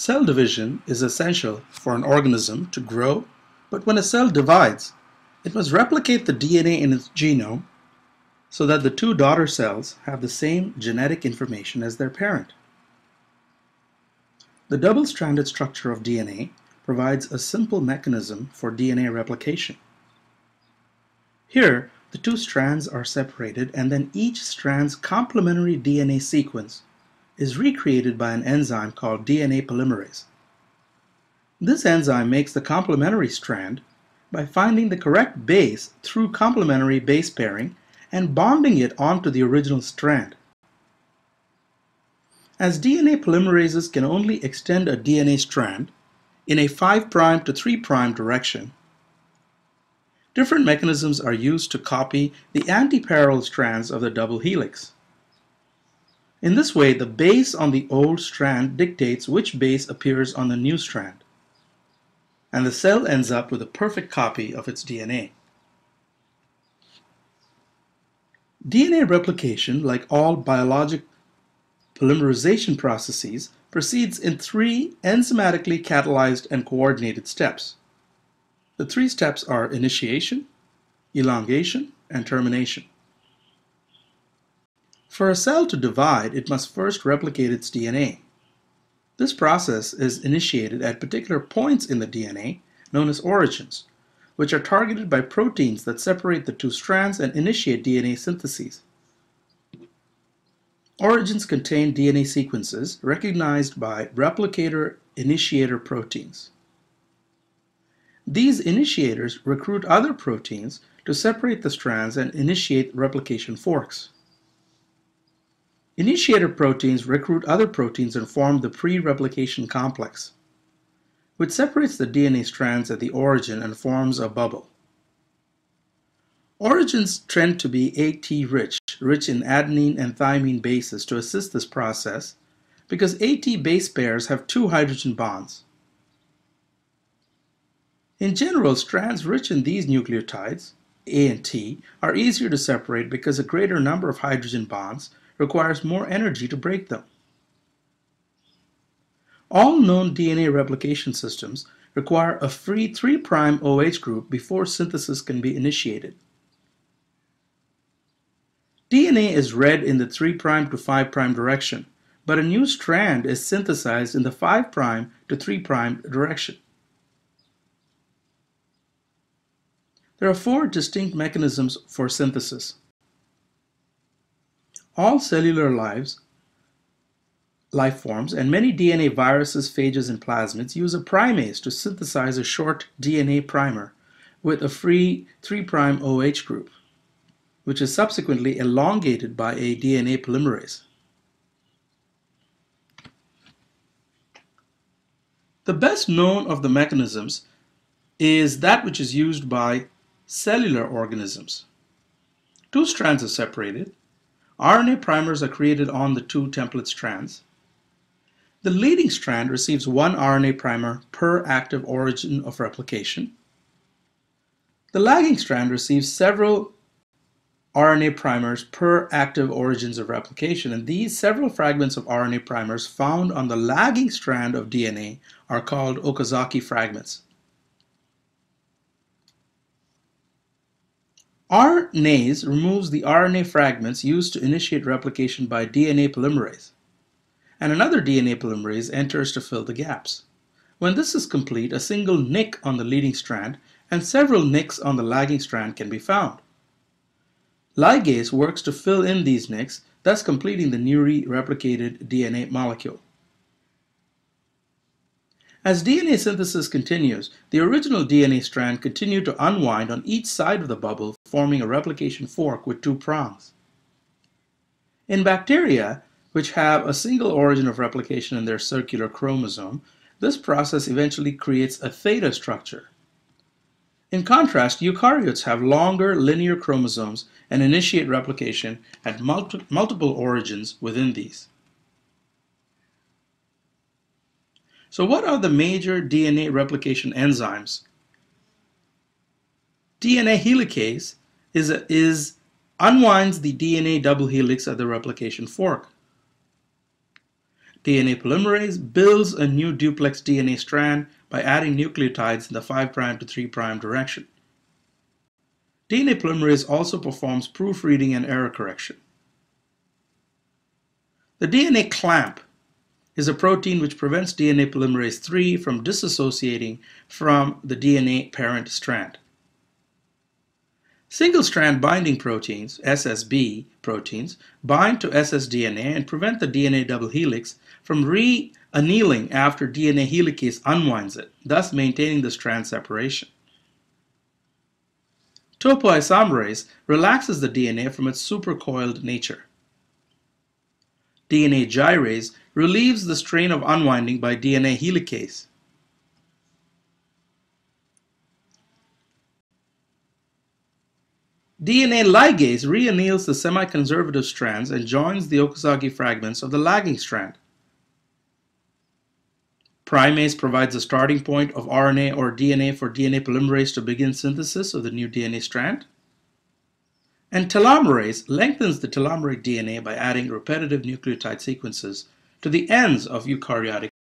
Cell division is essential for an organism to grow, but when a cell divides, it must replicate the DNA in its genome so that the two daughter cells have the same genetic information as their parent. The double-stranded structure of DNA provides a simple mechanism for DNA replication. Here, the two strands are separated, and then each strand's complementary DNA sequence is recreated by an enzyme called DNA polymerase. This enzyme makes the complementary strand by finding the correct base through complementary base pairing and bonding it onto the original strand. As DNA polymerases can only extend a DNA strand in a 5' to 3' direction, different mechanisms are used to copy the antiparallel strands of the double helix. In this way, the base on the old strand dictates which base appears on the new strand, and the cell ends up with a perfect copy of its DNA. DNA replication, like all biologic polymerization processes, proceeds in three enzymatically catalyzed and coordinated steps. The three steps are initiation, elongation, and termination. For a cell to divide, it must first replicate its DNA. This process is initiated at particular points in the DNA, known as origins, which are targeted by proteins that separate the two strands and initiate DNA syntheses. Origins contain DNA sequences recognized by replicator-initiator proteins. These initiators recruit other proteins to separate the strands and initiate replication forks. Initiator proteins recruit other proteins and form the pre-replication complex, which separates the DNA strands at the origin and forms a bubble. Origins tend to be AT-rich, rich in adenine and thymine bases to assist this process, because AT base pairs have two hydrogen bonds. In general, strands rich in these nucleotides, A and T, are easier to separate because a greater number of hydrogen bonds requires more energy to break them. All known DNA replication systems require a free 3' OH group before synthesis can be initiated. DNA is read in the 3' to 5' direction, but a new strand is synthesized in the 5' to 3' direction. There are four distinct mechanisms for synthesis. All cellular life forms, and many DNA viruses, phages, and plasmids use a primase to synthesize a short DNA primer with a free 3' OH group, which is subsequently elongated by a DNA polymerase. The best known of the mechanisms is that which is used by cellular organisms. Two strands are separated. RNA primers are created on the two template strands. The leading strand receives one RNA primer per active origin of replication. The lagging strand receives several RNA primers per active origins of replication, and these several fragments of RNA primers found on the lagging strand of DNA are called Okazaki fragments. RNase removes the RNA fragments used to initiate replication by DNA polymerase, and another DNA polymerase enters to fill the gaps. When this is complete, a single nick on the leading strand and several nicks on the lagging strand can be found. Ligase works to fill in these nicks, thus completing the newly replicated DNA molecule. As DNA synthesis continues, the original DNA strand continues to unwind on each side of the bubble, forming a replication fork with two prongs. In bacteria, which have a single origin of replication in their circular chromosome, this process eventually creates a theta structure. In contrast, eukaryotes have longer linear chromosomes and initiate replication at multiple origins within these. So what are the major DNA replication enzymes? DNA helicase unwinds the DNA double helix at the replication fork. DNA polymerase builds a new duplex DNA strand by adding nucleotides in the 5' to 3' direction. DNA polymerase also performs proofreading and error correction. The DNA clamp is a protein which prevents DNA polymerase III from dissociating from the DNA parent strand. Single-strand binding proteins, SSB proteins, bind to ssDNA and prevent the DNA double helix from re-annealing after DNA helicase unwinds it, thus maintaining the strand separation. Topoisomerase relaxes the DNA from its supercoiled nature. DNA gyrase relieves the strain of unwinding by DNA helicase. DNA ligase reanneals the semi-conservative strands and joins the Okazaki fragments of the lagging strand. Primase provides a starting point of RNA or DNA for DNA polymerase to begin synthesis of the new DNA strand. And telomerase lengthens the telomeric DNA by adding repetitive nucleotide sequences to the ends of eukaryotic